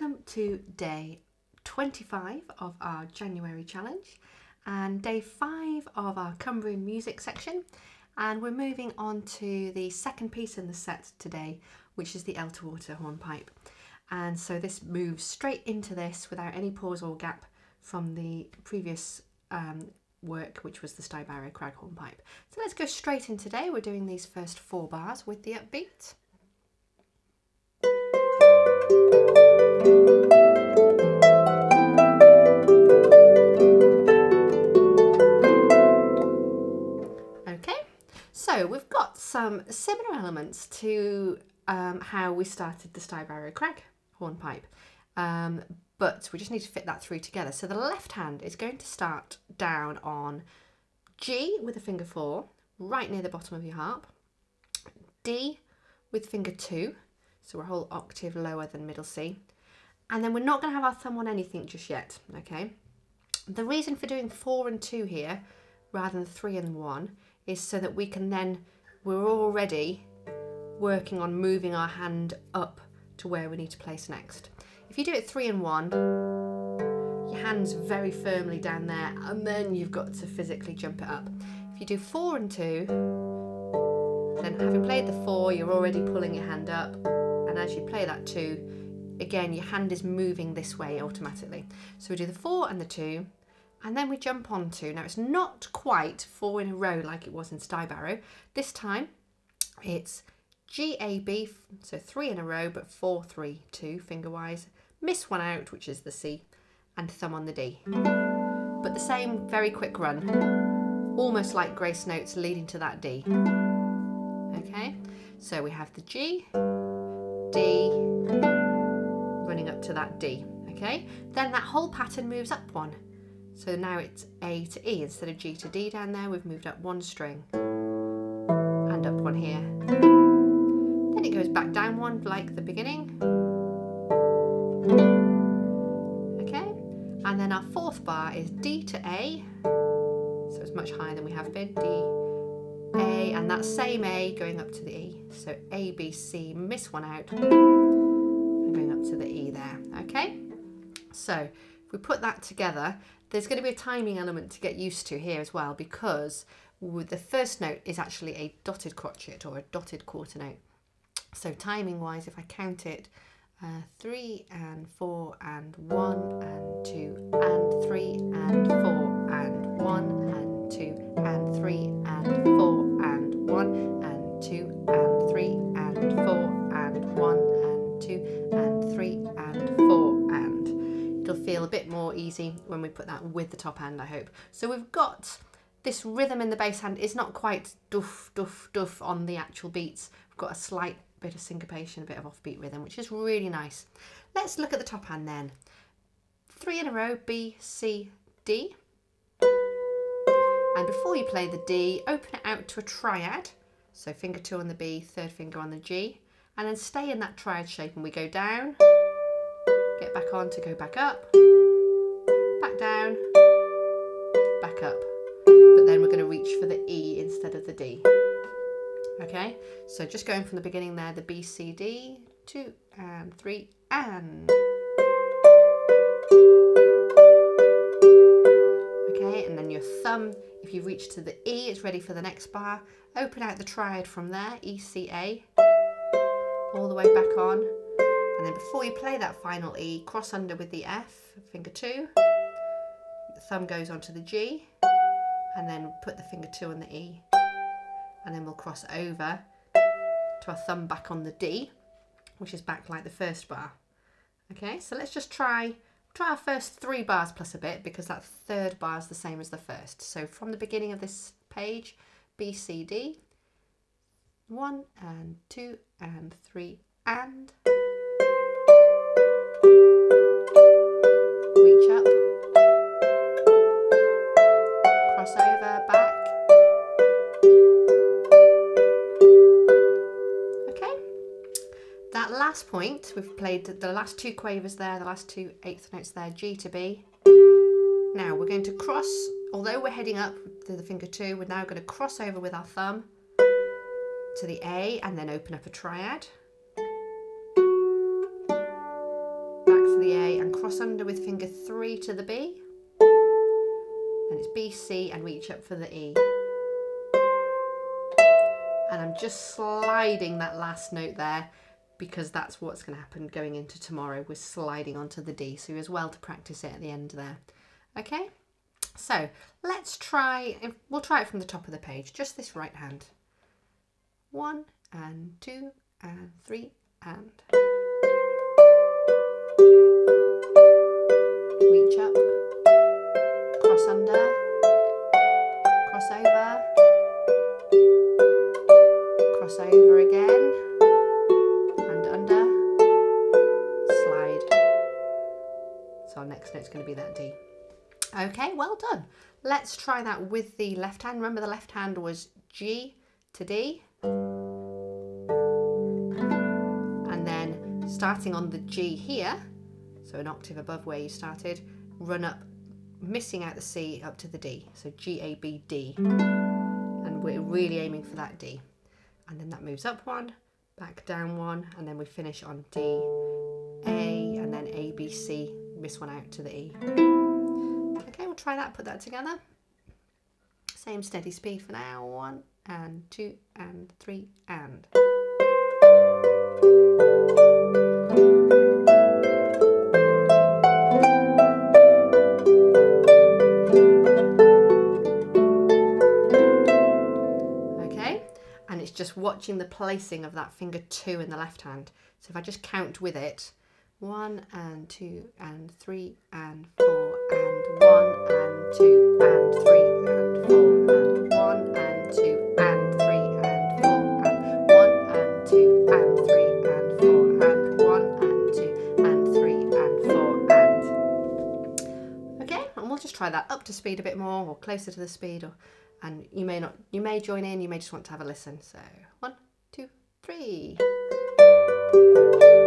Welcome to day 25 of our JaNEWary Challenge and day 5 of our Cumbrian Music section, and we're moving on to the second piece in the set today, which is the Elterwater hornpipe. And so this moves straight into this without any pause or gap from the previous work, which was the Stybarrow crag hornpipe. So let's go straight in today. We're doing these first 4 bars with the upbeat. Okay, so we've got some similar elements to how we started the Stybarrow crag hornpipe, but we just need to fit that through together. So the left hand is going to start down on G with a finger 4, right near the bottom of your harp, D with finger 2, so we're a whole octave lower than middle C, and then we're not going to have our thumb on anything just yet, okay? The reason for doing 4 and 2 here, rather than 3 and 1, is so that we can then, we're already working on moving our hand up to where we need to place next. If you do it 3 and 1, your hand's very firmly down there and then you've got to physically jump it up. If you do 4 and 2, then having played the 4, you're already pulling your hand up, and as you play that 2, again your hand is moving this way automatically. So we do the 4 and the 2, and then we jump on 2. Now it's not quite 4 in a row like it was in Stybarrow. This time it's G, A, B, so 3 in a row, but 4, 3, 2 finger wise. Miss one out, which is the C, and thumb on the D. But the same very quick run, almost like grace notes leading to that D. Okay, so we have the G, D, running up to that D. Okay, then that whole pattern moves up 1. So now it's A to E instead of G to D down there. We've moved up 1 string and up 1 here. It goes back down 1 like the beginning. Okay, and then our 4th bar is D to A, so it's much higher than we have been. D, A, and that same A going up to the E. So A, B, C, miss one out, and going up to the E there. Okay, so if we put that together, there's going to be a timing element to get used to here as well, because the first note is actually a dotted crotchet or a dotted quarter note. So timing wise, if I count it, 3 and 4 and 1 and 2 and 3 and 4 and 1 and 2 and 3 and 4 and 1 and 2 and 3 and 4 and 1 and 2 and 3 and 4 and 1. It'll feel a bit more easy when we put that with the top hand, I hope. So we've got this rhythm in the bass hand. Is not quite duff, duff, duff on the actual beats. We've got a slight bit of syncopation, a bit of offbeat rhythm, which is really nice. Let's look at the top hand then. 3 in a row, B, C, D. And before you play the D, open it out to a triad. So finger 2 on the B, 3rd finger on the G, and then stay in that triad shape, and we go down, get back on to go back up, back down, back up. But then we're going to reach for the E instead of the D. Okay, so just going from the beginning there, the B, C, D, 2 and 3 and. Okay, and then your thumb, if you reach to the E, it's ready for the next bar. Open out the triad from there, E, C, A, all the way back on. And then before you play that final E, cross under with the F, finger 2. The thumb goes onto the G, and then put the finger 2 on the E. And then we'll cross over to our thumb back on the D, which is back like the first bar. Okay, so let's just try our first 3 bars plus a bit, because that 3rd bar is the same as the first. So from the beginning of this page, B, C, D, 1 and 2 and 3 and. Reach up, cross over, back. Last point, we've played the last 2 quavers there, the last 2 eighth notes there, G to B. Now we're going to cross, although we're heading up to the finger 2, we're now going to cross over with our thumb to the A and then open up a triad. Back to the A and cross under with finger 3 to the B, and it's B, C, and reach up for the E. And I'm just sliding that last note there because that's what's going to happen going into tomorrow. We're sliding onto the D, so as well to practice it at the end there. Okay, so let's try, we'll try it from the top of the page, just this right hand. 1 and 2 and 3 and. Reach up, cross under, cross over, cross over again, and under, slide. So our next note's going to be that D. Okay, well done. Let's try that with the left hand. Remember the left hand was G to D. And then starting on the G here, so an octave above where you started, run up, missing out the C up to the D. So G, A, B, D. And we're really aiming for that D. And then that moves up 1, back down 1, and then we finish on D, A, and then A, B, C, miss one out to the E. Okay, we'll try that, put that together. Same steady speed for now, 1 and 2 and 3 and. Okay, and it's just watching the placing of that finger 2 in the left hand. So if I just count with it, 1 and 2 and 3 and 4 and 1 and 2 and 3. Try that up to speed a bit more, or closer to the speed, or, and you may not, you may join in, you may just want to have a listen. So 1, 2, 3.